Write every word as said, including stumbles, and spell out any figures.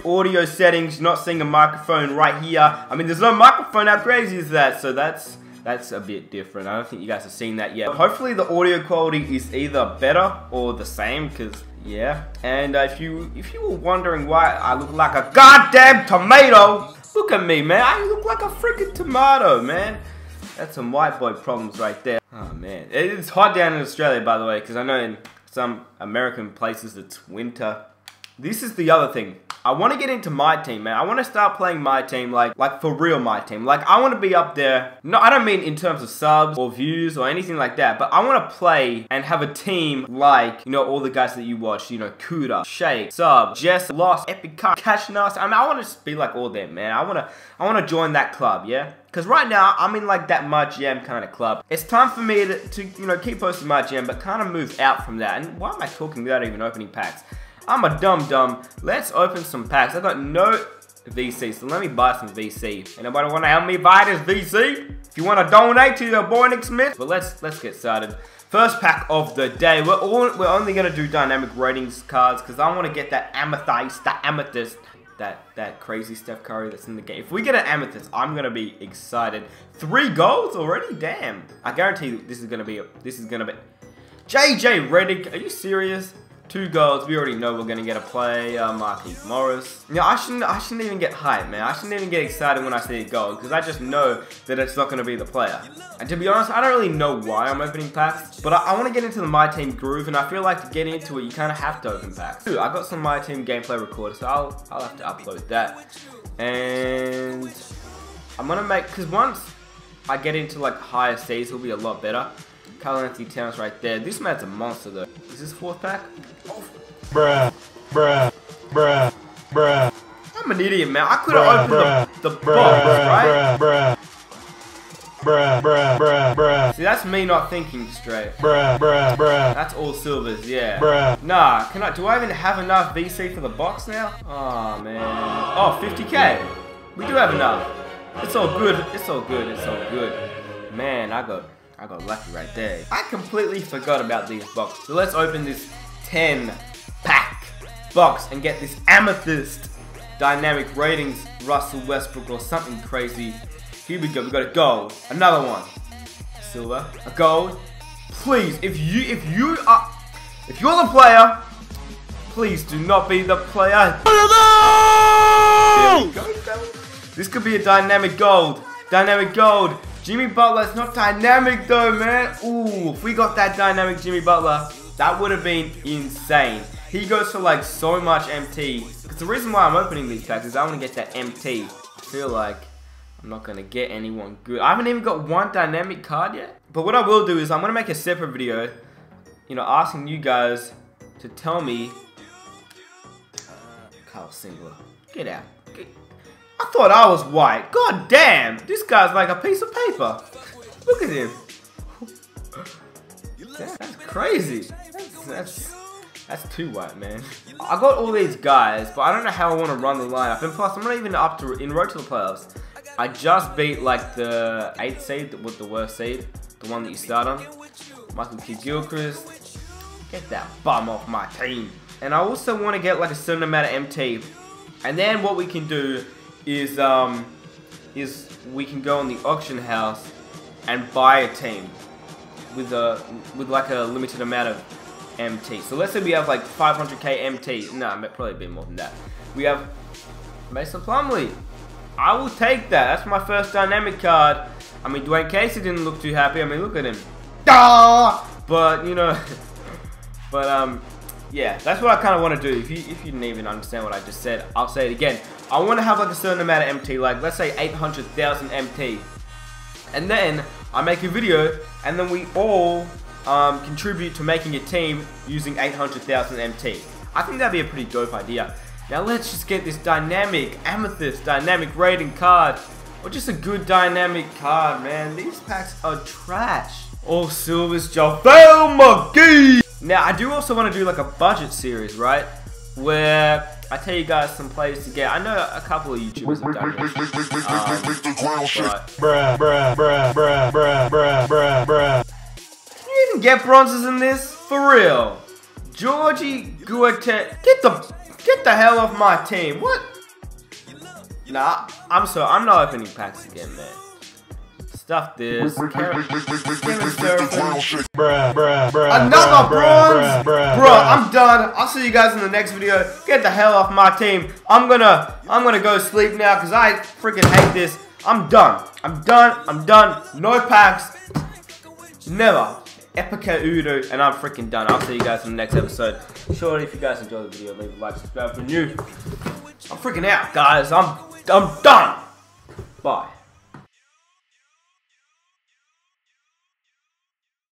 few audio settings, not seeing a microphone right here. I mean, there's no microphone, how crazy is that? So that's that's a bit different. I don't think you guys have seen that yet. Hopefully the audio quality is either better or the same, because yeah. And uh, if you if you were wondering why I look like a goddamn tomato, look at me, man. I look like a freaking tomato, man. That's some white boy problems right there. Oh man, it's hot down in Australia, by the way, because I know in some American places it's winter. This is the other thing. I want to get into MyTeam, man. I want to start playing MyTeam, like, like for real MyTeam. Like, I want to be up there. No, I don't mean in terms of subs or views or anything like that, but I want to play and have a team like, you know, all the guys that you watch, you know, Kuda, Shake, Sub, Jess, Lost, Epic, Cash Nast. I mean, I want to be like all them, man. I want to, I want to join that club, yeah? Because right now, I'm in like that MyGM kind of club. It's time for me to, to you know, keep posting MyGM, but kind of move out from that. And why am I talking without even opening packs? I'm a dum-dum. Let's open some packs. I got no V C, so let me buy some V C. Anybody want to help me buy this V C? If you want to donate to your boy Nick Smith. But let's let's get started. First pack of the day. We're all, we're only gonna do dynamic ratings cards because I want to get that amethyst, that amethyst, that that crazy Steph Curry that's in the game. If we get an amethyst, I'm gonna be excited. Three goals already? Damn! I guarantee you this is gonna be a, this is gonna be. J J Redick, are you serious? Two goals. We already know we're gonna get a play. Uh, Marquis Morris. Yeah, I shouldn't. I shouldn't even get hyped, man. I shouldn't even get excited when I see a goal because I just know that it's not gonna be the player. And to be honest, I don't really know why I'm opening packs, but I, I want to get into the MyTeam groove, and I feel like to get into it, you kind of have to open packs. Ooh, I got some MyTeam gameplay recorded, so I'll I'll have to upload that. And I'm gonna make, because once I get into like higher seas, it'll be a lot better. Karl-Anthony Towns right there. This man's a monster though. Is this fourth pack? Oh. Bruh, bruh, bruh, bruh. I'm an idiot, man. I could have opened bruh, the, the bruh, box, bruh, right? Bruh, bruh, bruh, bruh, bruh. See, that's me not thinking straight. Bruh, bruh, bruh. That's all silvers, yeah. Bruh. Nah, can I? Do I even have enough V C for the box now? Oh man. Oh, fifty K. We do have enough. It's all good. It's all good. It's all good. Man, I got. I got lucky right there. I completely forgot about these boxes. So let's open this ten pack box and get this amethyst dynamic ratings Russell Westbrook or something crazy. Here we go. We got a gold. Another one. Silver. A gold. Please, if you if you are if you're the player, please do not be the player. There we go. This could be a dynamic gold. Dynamic gold. Jimmy Butler, it's not dynamic though, man. Ooh, if we got that dynamic Jimmy Butler, that would have been insane. He goes for like so much M T. Because the reason why I'm opening these packs is I want to get that M T. I feel like I'm not going to get anyone good. I haven't even got one dynamic card yet. But what I will do is I'm going to make a separate video, you know, asking you guys to tell me. Kyle Singler, get out. Get I thought I was white. God damn. This guy's like a piece of paper. Look at him. Damn, that's crazy. That's, that's, that's too white, man. I got all these guys, but I don't know how I want to run the lineup. And plus, I'm not even up to in road to the playoffs. I just beat like the eighth seed, with the worst seed. The one that you start on. Michael Kidd-Gilchrist. Get that bum off my team. And I also want to get like a certain amount of M T. And then what we can do is um is we can go on the auction house and buy a team with a with like a limited amount of M T. So let's say we have like five hundred K M T. No, nah, probably be more than that. We have Mason Plumlee. I will take that. That's my first dynamic card. I mean, Dwayne Casey didn't look too happy. I mean, look at him. Duh! But you know, but um. Yeah, that's what I kind of want to do. If you if you didn't even understand what I just said, I'll say it again. I want to have like a certain amount of M T, like let's say eight hundred thousand M T. And then I make a video, and then we all um, contribute to making a team using eight hundred thousand M T. I think that'd be a pretty dope idea. Now let's just get this dynamic amethyst, dynamic rating card, or just a good dynamic card, man. These packs are trash. All silvers, Jopel McGee. Now, I do also want to do like a budget series, right? Where I tell you guys some players to get. I know a couple of YouTubers have done this. Bruh, bruh, bruh, bruh, bruh, bruh, bruh, bruh. Can you even get bronzes in this? For real. Georgie Guate. Get the, get Get the hell off my team. What? Nah, I'm sorry. I'm not opening packs again, man. Stuff this. Another bronze? Bro, I'm done. I'll see you guys in the next video. Get the hell off my team. I'm gonna I'm gonna go sleep now because I freaking hate this. I'm done. I'm done. I'm done. No packs. Never. Epica Udo, and I'm freaking done. I'll see you guys in the next episode. Surely, if you guys enjoyed the video, leave a like, subscribe for new. I'm freaking out, guys. I'm I'm done. Bye.